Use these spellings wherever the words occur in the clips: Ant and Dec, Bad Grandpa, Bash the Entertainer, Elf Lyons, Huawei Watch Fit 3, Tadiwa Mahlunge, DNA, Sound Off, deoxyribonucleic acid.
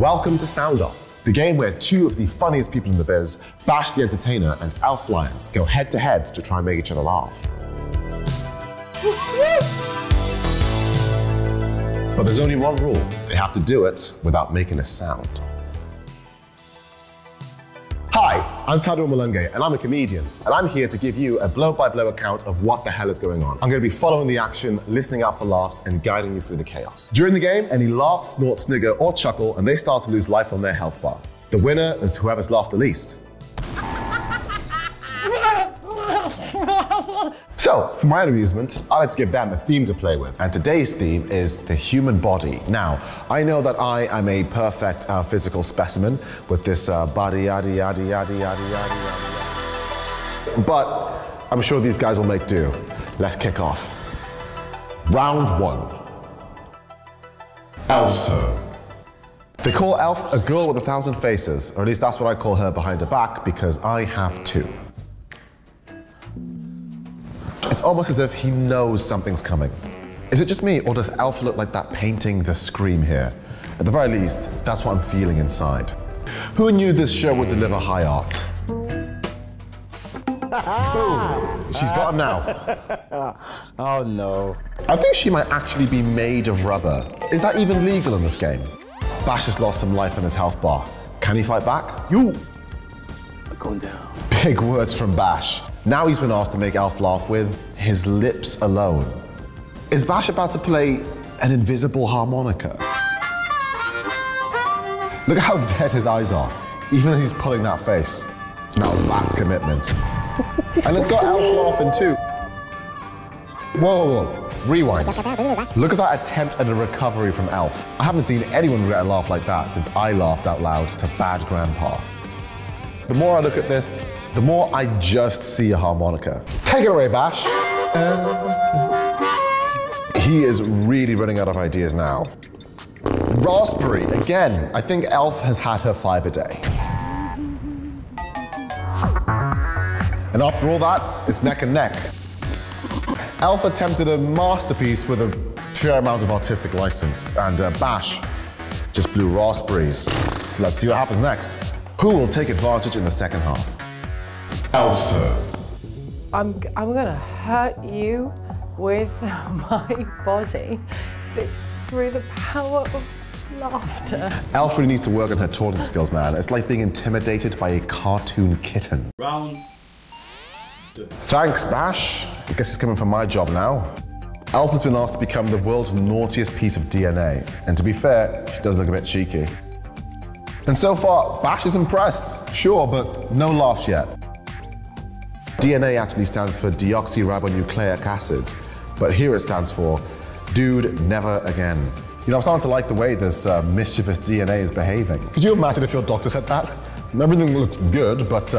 Welcome to Sound Off, the game where two of the funniest people in the biz, Bash the Entertainer and Elf Lyons, go head to head to try and make each other laugh. But there's only one rule. They have to do it without making a sound. Hi, I'm Tadiwa Mahlunge, and I'm a comedian, and I'm here to give you a blow-by-blow account of what the hell is going on. I'm going to be following the action, listening out for laughs, and guiding you through the chaos. During the game, any laugh, snort, snigger, or chuckle, and they start to lose life on their health bar. The winner is whoever's laughed the least. So, for my amusement, I like to give them a theme to play with, and today's theme is the human body. Now, I know that I am a perfect physical specimen with this body, yaddy yaddy yaddy. But I'm sure these guys will make do. Let's kick off. Round one. Elf's turn. They call Elf a girl with 1,000 faces, or at least that's what I call her behind her back, because I have two. It's almost as if he knows something's coming. Is it just me, or does Elf look like that painting, The Scream, here? At the very least, that's what I'm feeling inside. Who knew this show would deliver high art? Boom! She's got him now. Oh no. I think she might actually be made of rubber. Is that even legal in this game? Bash has lost some life in his health bar. Can he fight back? You! I'm going down. Big words from Bash. Now he's been asked to make Elf laugh with his lips alone. Is Bash about to play an invisible harmonica? Look at how dead his eyes are, even as he's pulling that face. Now that's commitment. And it's got Elf laughing too. Whoa, whoa, whoa, rewind. Look at that attempt at a recovery from Elf. I haven't seen anyone get a laugh like that since I laughed out loud to Bad Grandpa. The more I look at this, the more I just see a harmonica. Take it away, Bash. He is really running out of ideas now. Raspberry, again. I think Elf has had her 5 a day. And after all that, it's neck and neck. Elf attempted a masterpiece with a fair amount of artistic license, and Bash just blew raspberries. Let's see what happens next. Who will take advantage in the second half? Elster. I'm gonna hurt you with my body through the power of laughter. Elf really needs to work on her taunting skills, man. It's like being intimidated by a cartoon kitten. Round two. Thanks, Bash. I guess it's coming for my job now. Elf has been asked to become the world's naughtiest piece of DNA. And to be fair, she does look a bit cheeky. And so far, Bash is impressed. Sure, but no laughs yet. DNA actually stands for deoxyribonucleic acid, but here it stands for dude never again. You know, I'm starting to like the way this mischievous DNA is behaving. Could you imagine if your doctor said that? Everything looks good, but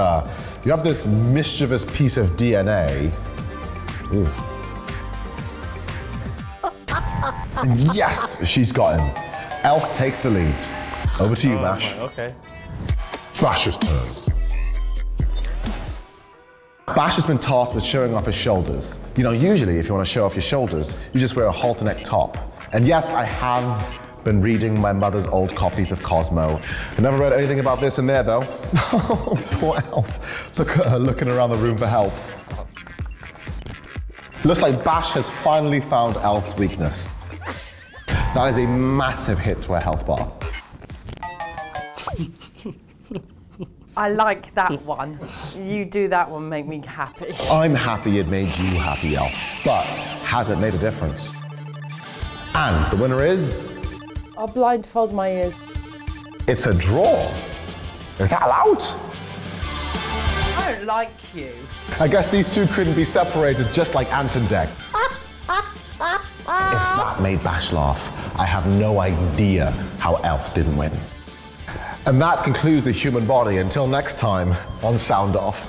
you have this mischievous piece of DNA. And yes, she's got him. Elf takes the lead. Over to you, Bash. Okay. Bash's turn. Bash has been tasked with showing off his shoulders. You know, usually if you want to show off your shoulders, you just wear a halter neck top. And yes, I have been reading my mother's old copies of Cosmo. I never read anything about this in there, though. Oh, poor Elf. Look at her looking around the room for help. Looks like Bash has finally found Elf's weakness. That is a massive hit to her health bar. I like that one. You do that one, make me happy. I'm happy it made you happy, Elf. But has it made a difference? And the winner is... I'll blindfold my ears. It's a draw. Is that allowed? I don't like you. I guess these two couldn't be separated, just like Ant and Dec. If that made Bash laugh, I have no idea how Elf didn't win. And that concludes the human body. Until next time on Sound Off.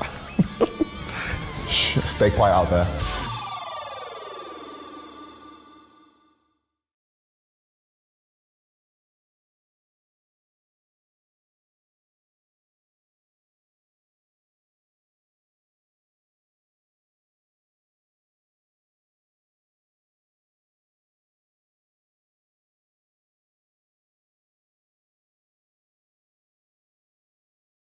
Shh, stay quiet out there.